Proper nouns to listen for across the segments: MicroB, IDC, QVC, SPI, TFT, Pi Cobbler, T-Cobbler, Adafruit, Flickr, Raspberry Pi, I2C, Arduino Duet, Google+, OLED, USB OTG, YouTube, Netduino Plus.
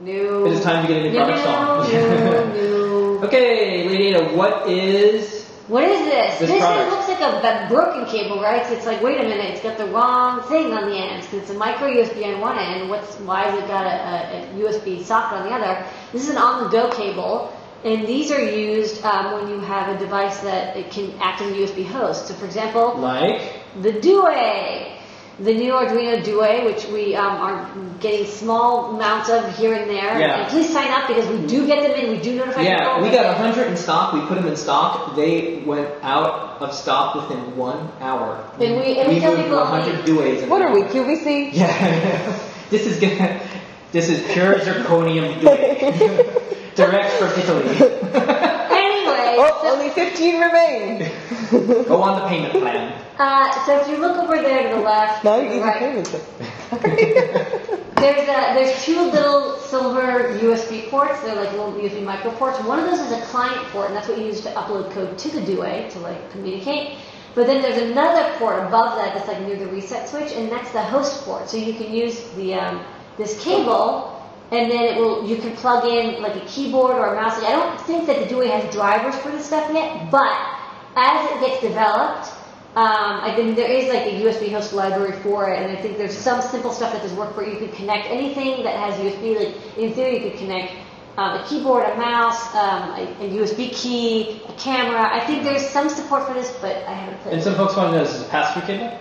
New. It is time to get a new product song. New. Okay, Lady, what is this? This looks like a broken cable, right? So it's like, wait a minute, it's got the wrong thing on the end. It's a micro USB on one end. Why has it got a USB socket on the other? This is an on-the-go cable, and these are used when you have a device that it can act as a USB host. So, for example, like the Duet. The new Arduino Duet, which we are getting small amounts of here and there. Yeah. And please sign up because we do get them in. We do notify people. Yeah, we got 100 in stock. We put them in stock. They went out of stock within 1 hour. And we tell people 100 Duets. What are we, QVC? Yeah. This is pure zirconium Duet. Direct from Italy. Oh, so, only 15 remain. Go on the payment plan. So if you look over there to the left, no, you right, there's two little silver USB ports. They're like little USB micro ports. One of those is a client port, and that's what you use to upload code to the Duet to like communicate. But then there's another port above that that's like near the reset switch, and that's the host port. So you can use the this cable. And then you can plug in like a keyboard or a mouse. I don't think that the Duet has drivers for this stuff yet, but as it gets developed, I think there is like a USB host library for it, and I think there's some simple stuff that does work where you could connect anything that has USB. Like in theory, you could connect a keyboard, a mouse, a USB key, a camera. I think there's some support for this, but I haven't played. And some folks want to know, is it a pass-through cable?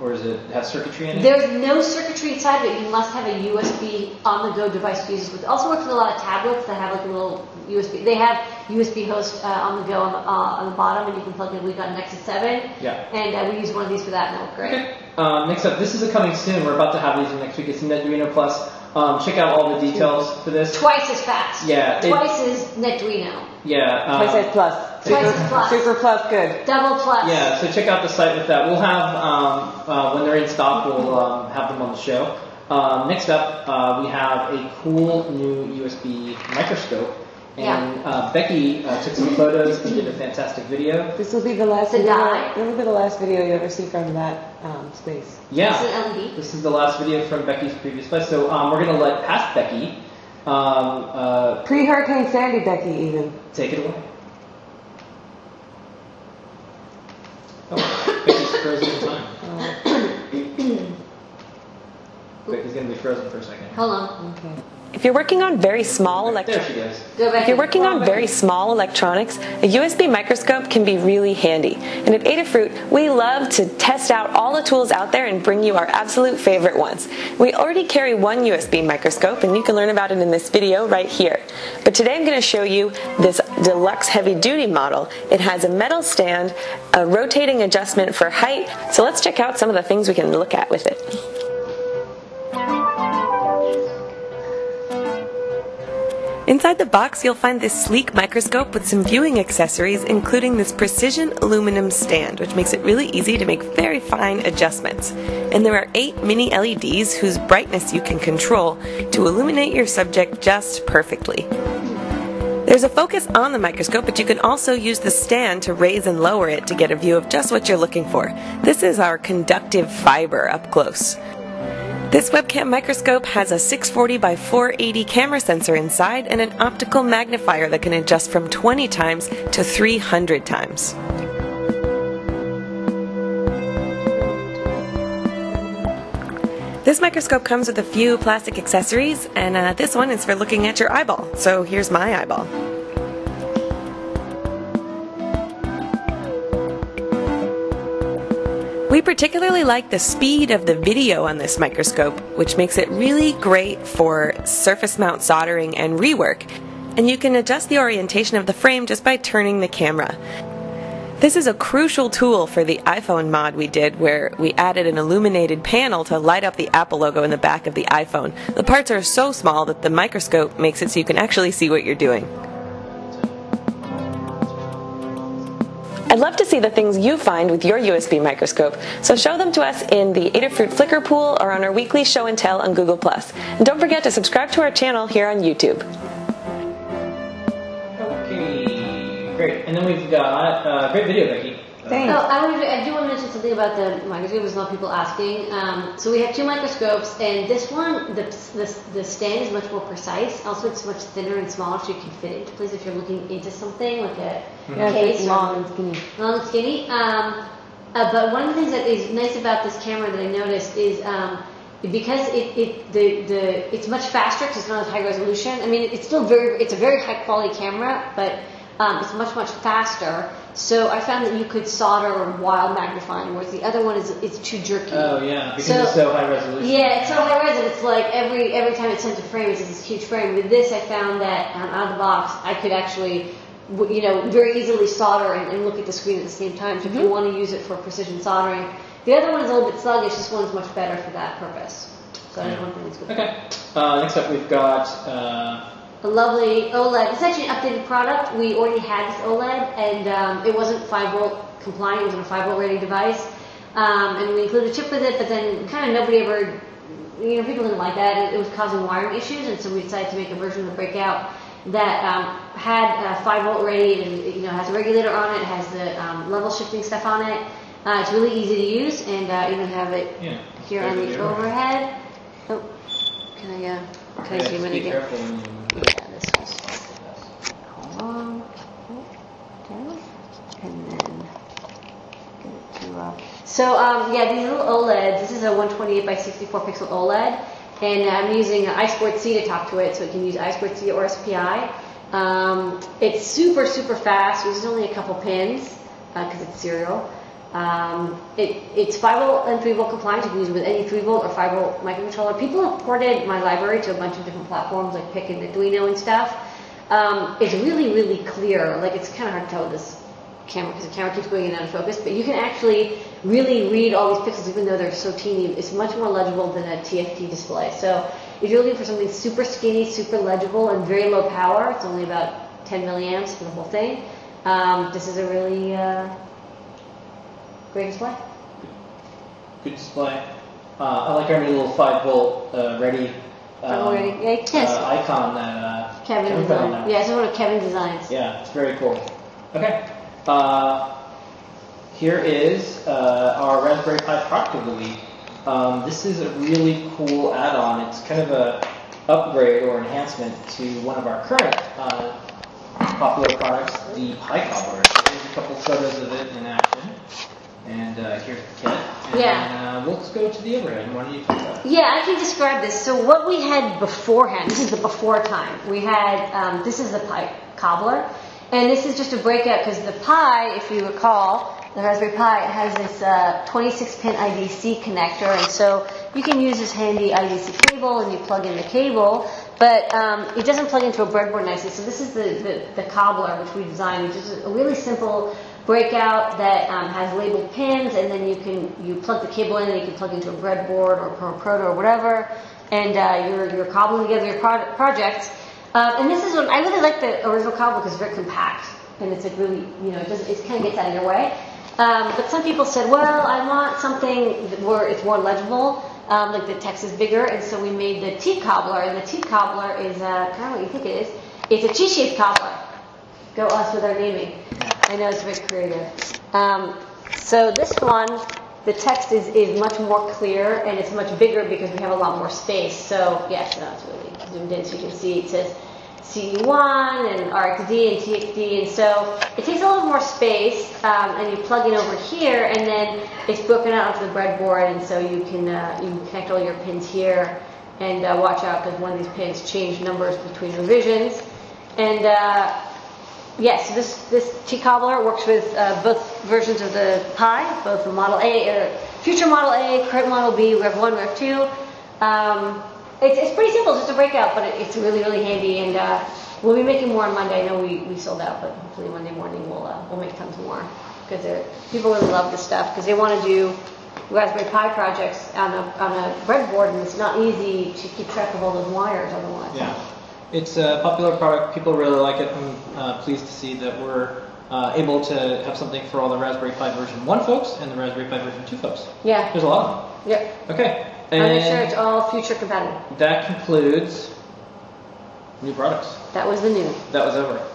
Or does it have circuitry in it? There's no circuitry inside, but you must have a USB on-the-go device to use this with. It also works with a lot of tablets that have like a little USB. They have USB host on-the-go on the bottom, and you can plug in. We've got Nexus 7, yeah, and we use one of these for that, and it'll work great. Okay. Next up, this is coming soon. We're about to have these next week. It's Netduino Plus. Check out all the details for this. Twice as fast. Yeah. Twice as Netduino. Yeah. Twice as plus. Twice as plus. Super plus good. Double plus. Yeah, so check out the site with that. We'll have, when they're in stock, we'll have them on the show. Next up, we have a cool new USB microscope. And yeah. Becky took some photos and did a fantastic video. This will be the last video you ever see from that space. Yeah. This is the last video from Becky's previous place. So we're going to let past Becky. Pre-Hurricane Sandy Becky even. Take it away. Oh, Becky's frozen in time. Becky's going to be frozen for a second. Hold on. Okay. If you're working on very small electronics, a USB microscope can be really handy. And at Adafruit, we love to test out all the tools out there and bring you our absolute favorite ones. We already carry one USB microscope, and you can learn about it in this video right here. But today I'm going to show you this deluxe heavy-duty model. It has a metal stand, a rotating adjustment for height. So let's check out some of the things we can look at with it. Inside the box, you'll find this sleek microscope with some viewing accessories, including this precision aluminum stand, which makes it really easy to make very fine adjustments. And there are 8 mini LEDs whose brightness you can control to illuminate your subject just perfectly. There's a focus on the microscope, but you can also use the stand to raise and lower it to get a view of just what you're looking for. This is our conductive fiber up close. This webcam microscope has a 640 by 480 camera sensor inside and an optical magnifier that can adjust from 20 times to 300 times. This microscope comes with a few plastic accessories, and this one is for looking at your eyeball. So here's my eyeball. We particularly like the speed of the video on this microscope, which makes it really great for surface mount soldering and rework. And you can adjust the orientation of the frame just by turning the camera. This is a crucial tool for the iPhone mod we did, where we added an illuminated panel to light up the Apple logo in the back of the iPhone. The parts are so small that the microscope makes it so you can actually see what you're doing. I'd love to see the things you find with your USB microscope, so show them to us in the Adafruit Flickr pool or on our weekly show and tell on Google+. And don't forget to subscribe to our channel here on YouTube. Okay, great. And then we've got a great video, Becky. Thanks. Oh, I do want to mention something about the microscope. There's a lot of people asking. So we have two microscopes, and this one, the stand is much more precise. Also, it's much thinner and smaller, so you can fit it into place if you're looking into something like a case. Long and skinny. Long and skinny. But one of the things that is nice about this camera that I noticed is because it's much faster because it's not as high resolution. I mean, it's still it's a very high quality camera, but it's much faster. So I found that you could solder or while magnifying, whereas the other one is too jerky. Oh yeah, because it's so high resolution. Yeah, it's so high res. It's like every time it sends a frame, it's this huge frame. With this, I found that out of the box, I could actually, you know, very easily solder and look at the screen at the same time. So if you want to use it for precision soldering, the other one is a little bit sluggish. This one's much better for that purpose. So I just want to think it's good. Okay. Next up, we've got a lovely OLED. It's actually an updated product. We already had this OLED, and it wasn't 5-volt compliant. It was on a 5-volt rated device, and we included a chip with it. But then, kind of nobody ever, you know, people didn't like that. It was causing wiring issues, and so we decided to make a version of the breakout that had a 5-volt rated, and you know, has a regulator on it, has the level shifting stuff on it. It's really easy to use, and you can have it here on the overhead. Oh, can I zoom in again? Yeah, this one's and then get it to up. So yeah, these little OLEDs. This is a 128 by 64 pixel OLED, and I'm using I2C to talk to it, so it can use I2C or SPI. It's super fast. Uses only a couple pins because it's serial. It's 5-volt and 3-volt compliant. You can use it with any 3-volt or 5-volt microcontroller. People have ported my library to a bunch of different platforms like PIC and Netduino and stuff. It's really clear. Like, it's kind of hard to tell with this camera because the camera keeps going in and out of focus, but you can actually really read all these pixels even though they're so teeny. It's much more legible than a TFT display. So if you're looking for something super skinny, super legible, and very low power, it's only about 10 milliamps for the whole thing. This is a really... great display. Good display. I like our new little 5-volt ready icon that Kevin designed. Yeah, it's one of Kevin's designs. Yeah, it's very cool. Okay. Here is our Raspberry Pi product of the week. This is a really cool add-on. It's kind of a upgrade or enhancement to one of our current popular products, the Pi Cobbler. Here's a couple photos of it in action. And here's the kit. And then, we'll just go to the overhead. And why don't you talk about it? Yeah, I can describe this. So what we had beforehand, this is the before time. We had, this is the Pi Cobbler. And this is just a breakout because the Pi, if you recall, the Raspberry Pi, has this 26-pin IDC connector. And so you can use this handy IDC cable and you plug in the cable. But it doesn't plug into a breadboard nicely. So this is the Cobbler, which we designed, which is a really simple breakout that has labeled pins, and then you plug the cable in, and you can plug into a breadboard or a proto or whatever, and you're cobbling together your projects. And this is what I really like the original Cobbler because it's very compact, and it's like really, you know, it kind of gets out of your way. But some people said, well, I want something where it's more legible, like the text is bigger, and so we made the T-Cobbler, and the T-Cobbler is kind of what you think it is. It's a cheat-shaped cobbler. Go us with our naming. I know it's very creative. So this one, the text is much more clear and it's much bigger because we have a lot more space. So yes, yeah, so that's really zoomed in so you can see it says CE1 and RxD and TXD, and so it takes a little more space, and you plug in over here and then it's broken out onto the breadboard, and so you can connect all your pins here, and watch out because one of these pins change numbers between revisions, and yes, so this T-Cobbler works with both versions of the Pi, both the Model A, future Model A, current Model B, Rev 1, Rev 2. It's pretty simple, just a breakout, but it's really handy, and we'll be making more on Monday. I know we sold out, but hopefully Monday morning we'll make tons more, because people really love this stuff, because they want to do Raspberry Pi projects on a breadboard, and it's not easy to keep track of all those wires otherwise. Yeah. It's a popular product. People really like it. I'm pleased to see that we're able to have something for all the Raspberry Pi version 1 folks and the Raspberry Pi version 2 folks. Yeah. There's a lot of them. Yep. Okay. And I'll make sure it's all future compatible. That concludes new products. That was the new. That was over.